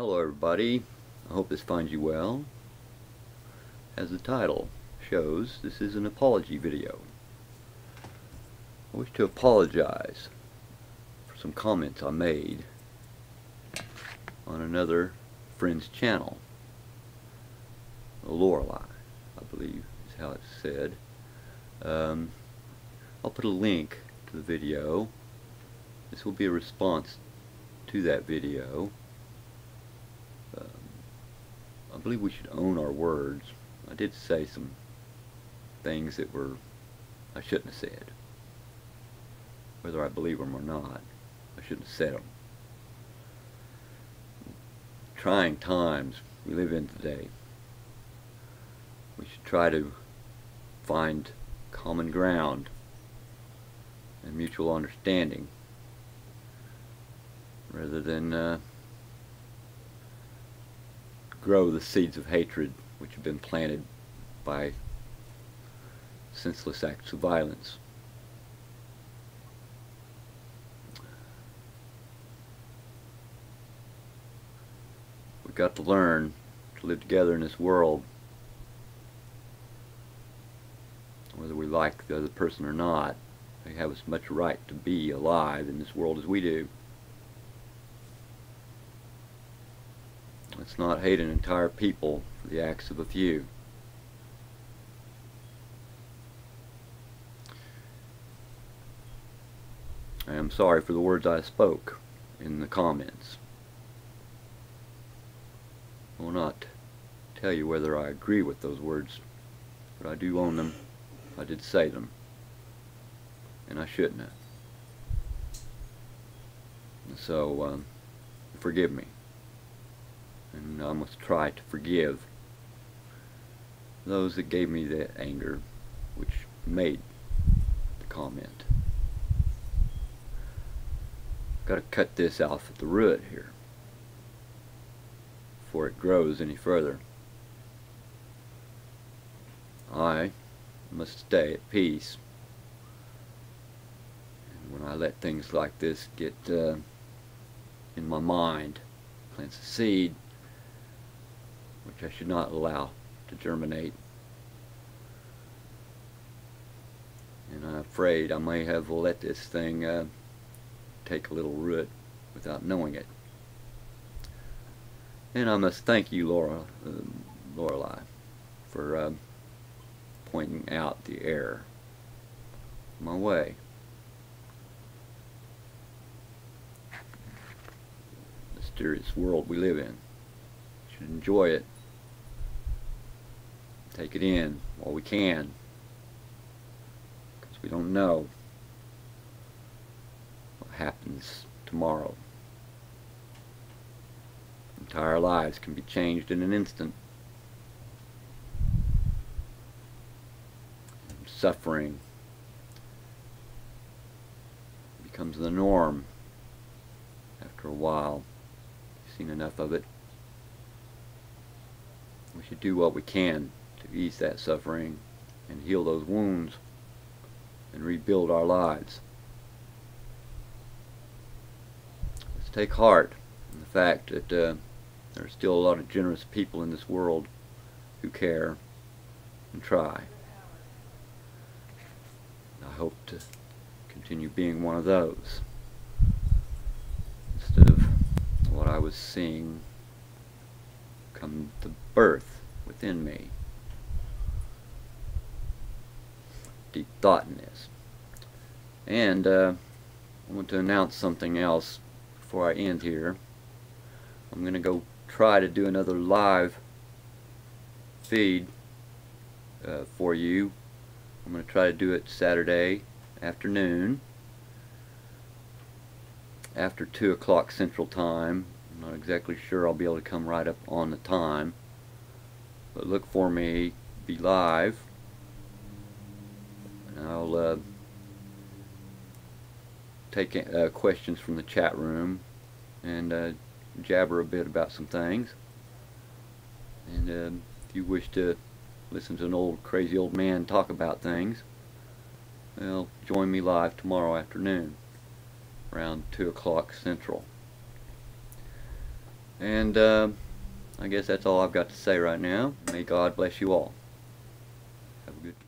Hello everybody, I hope this finds you well. As the title shows, this is an apology video. I wish to apologize for some comments I made on another friend's channel. Lorelei, I believe is how it's said. I'll put a link to the video. This will be a response to that video. I believe we should own our words. I did say some things that I shouldn't have said. Whether I believe them or not, I shouldn't have said them. Trying times we live in today. We should try to find common ground and mutual understanding rather than grow the seeds of hatred which have been planted by senseless acts of violence. We've got to learn to live together in this world, whether we like the other person or not. They have as much right to be alive in this world as we do. Let's not hate an entire people for the acts of a few. I am sorry for the words I spoke in the comments. I will not tell you whether I agree with those words, but I do own them. I did say them, and I shouldn't have. So, forgive me. And I must try to forgive those that gave me that anger which made the comment. I've got to cut this off at the root here before it grows any further. I must stay at peace, and when I let things like this get in my mind, plants a seed which I should not allow to germinate. And I'm afraid I may have let this thing take a little root without knowing it. And I must thank you, Lorelei, for pointing out the error in my way. The mysterious world we live in. Enjoy it. Take it in while we can, because we don't know what happens tomorrow. Entire lives can be changed in an instant. And suffering becomes the norm after a while. You've seen enough of it. We should do what we can to ease that suffering and heal those wounds and rebuild our lives. Let's take heart in the fact that there are still a lot of generous people in this world who care and try. I hope to continue being one of those instead of what I was seeing come to birth within me. Deep thought in this. And I want to announce something else before I end here. I'm going to go try to do another live feed for you. I'm going to try to do it Saturday afternoon after 2 o'clock Central Time. I'm not exactly sure I'll be able to come right up on the time, but look for me, be live, and I'll take questions from the chat room and jabber a bit about some things. And if you wish to listen to an crazy old man talk about things, well, join me live tomorrow afternoon around 2 o'clock Central. And I guess that's all I've got to say right now. May God bless you all. Have a good day.